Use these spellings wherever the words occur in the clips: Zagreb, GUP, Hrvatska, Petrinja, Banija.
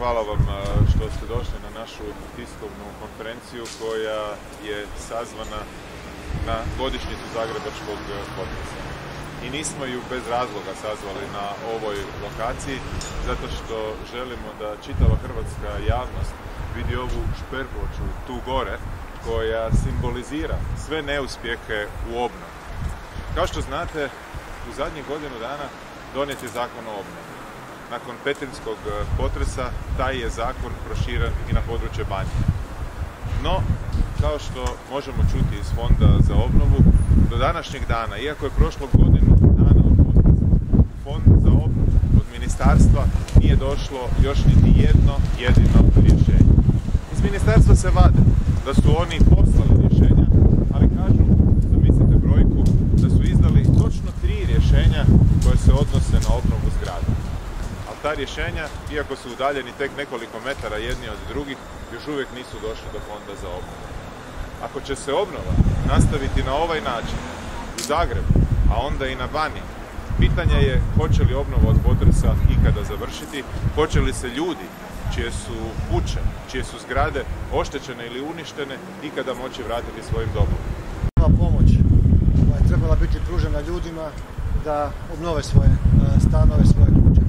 hvala vam što ste došli na našu tiskovnu konferenciju koja je sazvana na godišnjicu zagrebačkog potresa. I nismo ju bez razloga sazvali na ovoj lokaciji, zato što želimo da čitava hrvatska javnost vidi ovu šperploču tu gore koja simbolizira sve neuspjehe u obnovi. Kao što znate, u zadnjih godinu dana donijet je Zakon o obnovi. Nakon petrinjskog potresa taj je zakon proširen i na područje Banje. No, kao što možemo čuti iz Fonda za obnovu, do današnjeg dana, iako je prošlo godinu dana od potresa, u Fond za obnovu od ministarstva nije došlo još niti jedno jedino rješenje. Iz ministarstva se vade da su oni poslali rješenja, ali kažu, zamislite brojku, da su izdali točno 3 rješenja koje se odnose na obnovu zgrada. Ta rješenja, iako su udaljeni tek nekoliko metara jedni od drugih, još uvijek nisu došli do Fonda za obnovu. Ako će se obnova nastaviti na ovaj način, u Zagrebu, a onda i na Baniji, pitanje je hoće li obnova od potresa ikada završiti, hoće li se ljudi čije su kuće, čije su zgrade oštećene ili uništene, ikada moći vratiti svojim domom. Ova pomoć je trebala biti pružena ljudima da obnove svoje stanove, svoje kuće.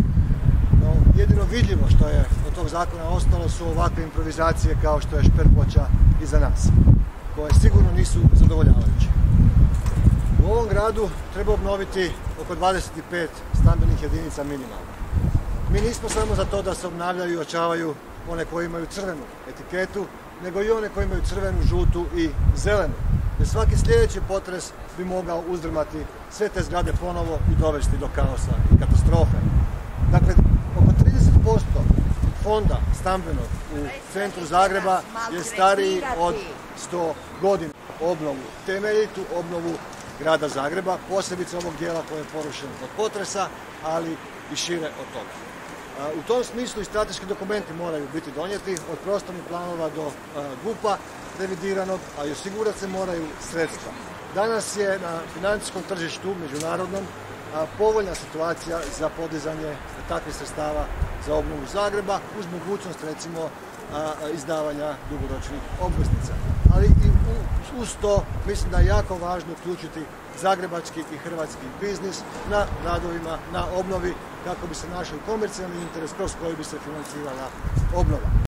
Jedino vidljivo što je od tog zakona ostalo su ovakve improvizacije kao što je šperploča iza nas, koje sigurno nisu zadovoljavajuće. U ovom gradu treba obnoviti oko 25 stambenih jedinica minimalno. Mi nismo samo za to da se obnavljaju i ojačavaju one koje imaju crvenu etiketu, nego i one koje imaju crvenu, žutu i zelenu. Jer svaki sljedeći potres bi mogao uzdrmati sve te zgrade ponovo i dovesti do kaosa i katastrofe. Dakle, oko 30% fonda stambenog u centru Zagreba je stariji od 100 godina. Obnovu, temeljitu obnovu grada Zagreba, posebice ovog dijela koji je porušen od potresa, ali i šire od toga. U tom smislu i strateški dokumenti moraju biti donijeti, od prostornih planova do GUP-a revidiranog, a i osigurat se moraju sredstva. Danas je na financijskom tržištu, međunarodnom, povoljna situacija za podizanje takvih sredstava za obnovu Zagreba uz mogućnost, recimo, izdavanja dugoročnih obveznica. Ali i uz to mislim da je jako važno uključiti zagrebački i hrvatski biznis na radovima, na obnovi, kako bi se našao komercijalni interes kroz koji bi se financirala obnova.